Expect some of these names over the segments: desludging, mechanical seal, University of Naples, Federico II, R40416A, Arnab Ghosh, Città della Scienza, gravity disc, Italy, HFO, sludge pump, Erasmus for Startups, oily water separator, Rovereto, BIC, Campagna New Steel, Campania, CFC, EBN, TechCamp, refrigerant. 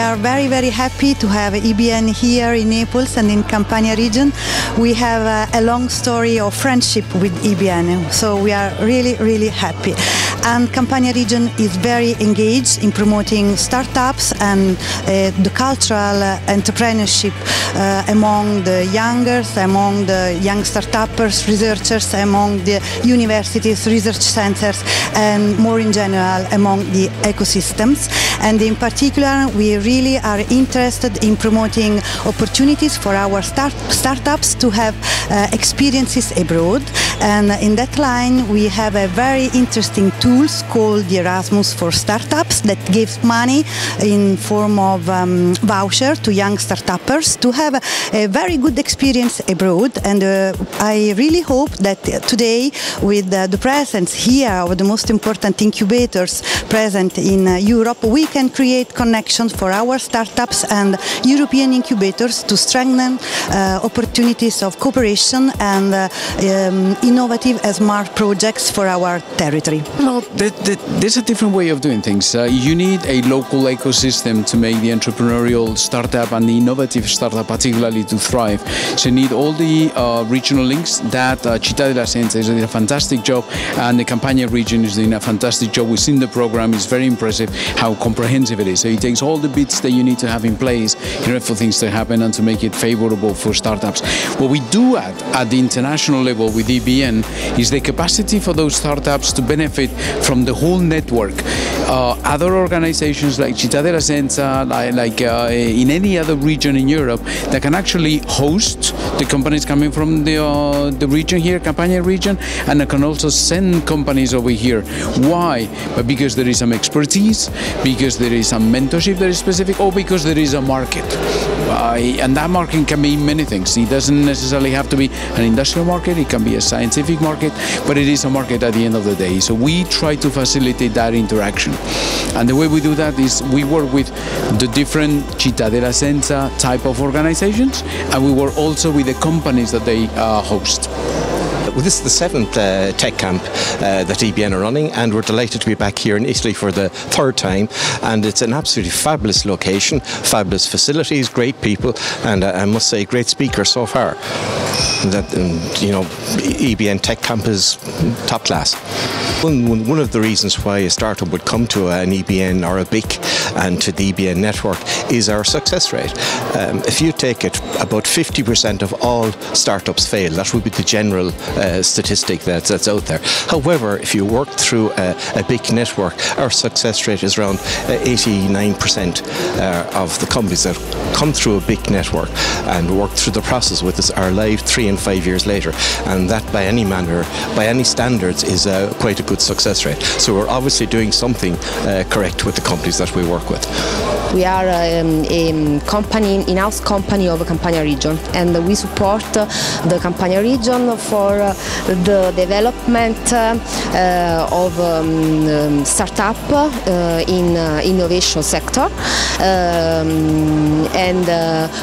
are very, very happy to have EBN here in Naples and in Campania region. We have a long story of friendship with EBN, so we are really, really happy. And Campania region is very engaged in promoting startups and the cultural entrepreneurship among the youngers, among the young startuppers, researchers, among the universities, research centers, and more in general among the ecosystems. And in particular, we really are interested in promoting opportunities for our startups to have experiences abroad. And in that line, we have a very interesting tools called the Erasmus for Startups that gives money in form of voucher to young startuppers to have a very good experience abroad. And I really hope that today, with the presence here of the most important incubators present in Europe, we can create connections for our startups and European incubators to strengthen opportunities of cooperation and innovative and smart projects for our territory. No, there's a different way of doing things. You need a local ecosystem to make the entrepreneurial startup and the innovative startup particularly to thrive. So you need all the regional links that Città della Scienza is doing a fantastic job, and the Campania region is doing a fantastic job within the program. It's very impressive how comprehensive it is. So it takes all the bits that you need to have in place in order for things to happen and to make it favorable for startups. What we do at the international level with EBN is the capacity for those startups to benefit from the whole network. Other organizations like Città della Scienza, like in any other region in Europe, that can actually host the companies coming from the region here, Campania region, and can also send companies over here. Why? But because there is some expertise, because there is some mentorship that is specific, or because there is a market. And that market can be many things. It doesn't necessarily have to be an industrial market, it can be a scientific market, but it is a market at the end of the day. So we try to facilitate that interaction. And the way we do that is we work with the different Città della Scienza type of organizations, and we work also with the companies that they host. Well, this is the seventh TechCamp that EBN are running, and we're delighted to be back here in Italy for the third time. And it's an absolutely fabulous location, fabulous facilities, great people, and I must say, great speakers so far. That, you know, EBN TechCamp is top class. One of the reasons why a startup would come to an EBN or a BIC and to the EBN network is our success rate. If you take it, about 50% of all startups fail. That would be the general statistic that's out there. However, if you work through a BIC network, our success rate is around 89% of the companies that come through a BIC network and work through the process with us are live 3 and 5 years later. And that, by any manner, by any standards, is quite a good success rate. So we're obviously doing something correct with the companies that we work with. We are a company, in-house company of Campania region, and we support the Campania region for the development of startup in innovation sector, and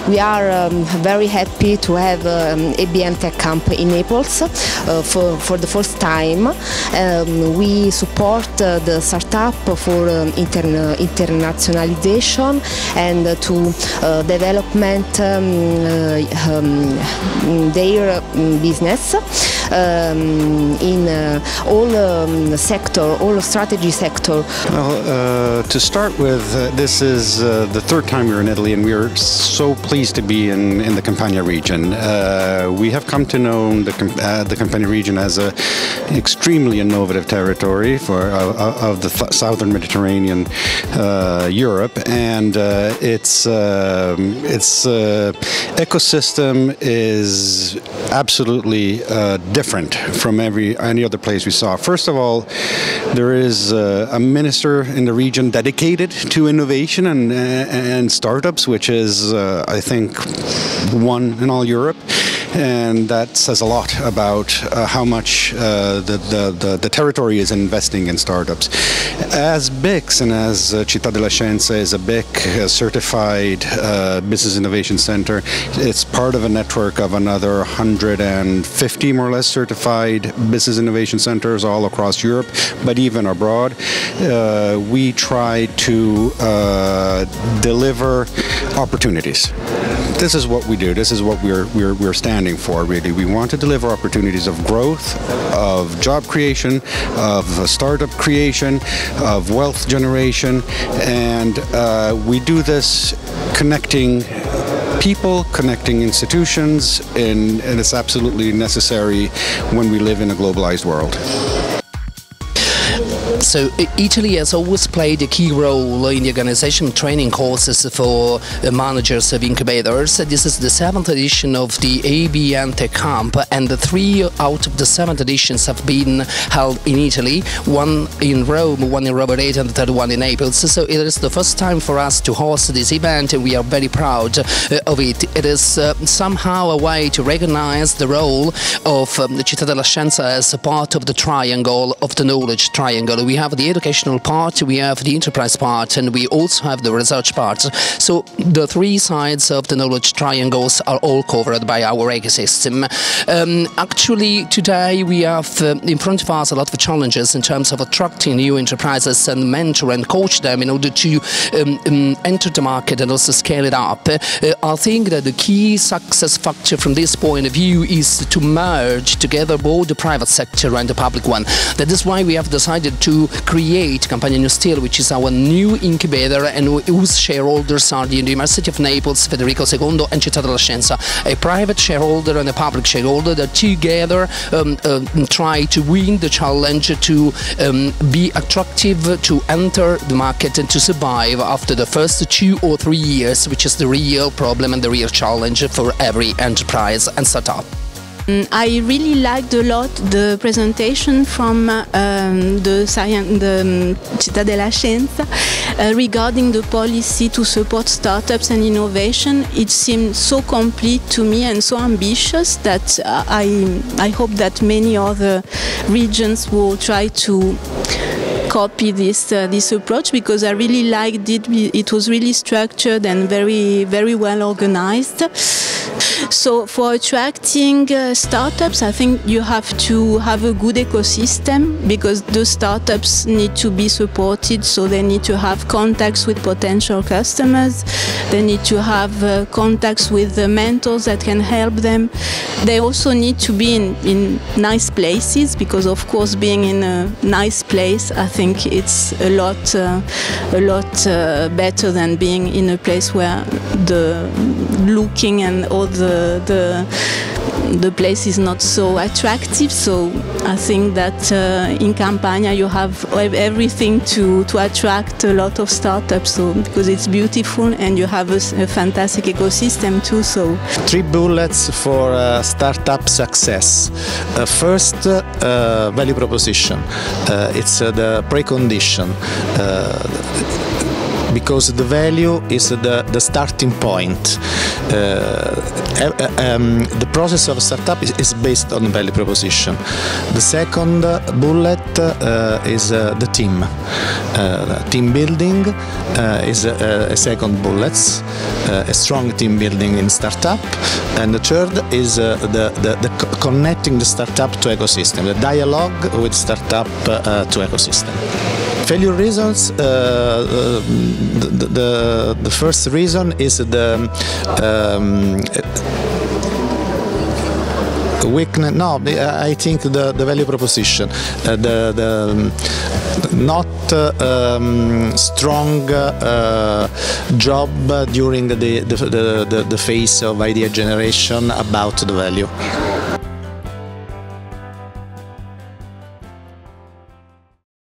we are very happy to have EBN TechCamp in Naples for the first time. We support the startup for internationalization and to development their business in all sector, all strategy sector. Well, to start with, this is the third time we're in Italy, and we are so pleased to be in the Campania region. We have come to know the Campania region as an extremely innovative territory of the southern Mediterranean Europe. And its ecosystem is absolutely different from any other place we saw. First of all, there is a minister in the region dedicated to innovation and startups, which is, I think, one in all Europe. And that says a lot about how much the territory is investing in startups. As BICs, and as Città della Scienza is a BIC certified business innovation center, it's part of a network of another 150 more or less certified business innovation centers all across Europe, but even abroad. We try to deliver opportunities. This is what we do. This is what we're standing for, really. We want to deliver opportunities of growth, of job creation, of startup creation, of wealth generation, and we do this connecting people, connecting institutions, and it's absolutely necessary when we live in a globalized world. So Italy has always played a key role in the organization training courses for managers of incubators. This is the 7th edition of the EBN TechCamp, and the 3 out of the 7 editions have been held in Italy, one in Rome, one in Rovereto, and the third one in Naples. So it is the first time for us to host this event, and we are very proud of it. It is somehow a way to recognize the role of Città della Scienza as a part of the triangle, of the knowledge triangle. We have the educational part, we have the enterprise part, and we also have the research part. So the 3 sides of the knowledge triangles are all covered by our ecosystem. Actually, today we have in front of us a lot of challenges in terms of attracting new enterprises and mentor and coach them in order to enter the market and also scale it up. I think that the key success factor from this point of view is to merge together both the private sector and the public one. That is why we have decided to create Campagna New Steel, which is our new incubator and whose shareholders are the University of Naples, Federico II, and Città della Scienza, a private shareholder and a public shareholder that together try to win the challenge to be attractive, to enter the market and to survive after the first 2 or 3 years, which is the real problem and the real challenge for every enterprise and startup. I really liked a lot the presentation from the Città della Scienza regarding the policy to support startups and innovation. It seemed so complete to me and so ambitious that I hope that many other regions will try to copy this approach, because I really liked it. It was really structured and very, very well organized. So for attracting startups, I think you have to have a good ecosystem, because the startups need to be supported, so they need to have contacts with potential customers, they need to have contacts with the mentors that can help them. They also need to be in nice places, because of course being in a nice place, I think it's a lot better than being in a place where the looking and all the place is not so attractive. So I think that in Campagna you have everything to attract a lot of startups, so, because it's beautiful and you have a fantastic ecosystem too. So 3 bullets for startup success. First, value proposition. It's the precondition. Because the value is the starting point. The process of a startup is based on value proposition. The second bullet is the team. Team building is a second bullet, a strong team building in startup. And the third is the connecting the startup to ecosystem, the dialogue with startup to ecosystem. Failure reasons, the first reason is the weakness. No, I think the value proposition, not strong job during the phase of idea generation about the value.